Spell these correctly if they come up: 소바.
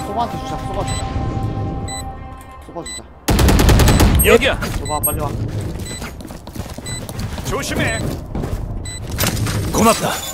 소바한테 주자. 소바 주자. 여기야. 소바 빨리 와. 조심해. 고맙다.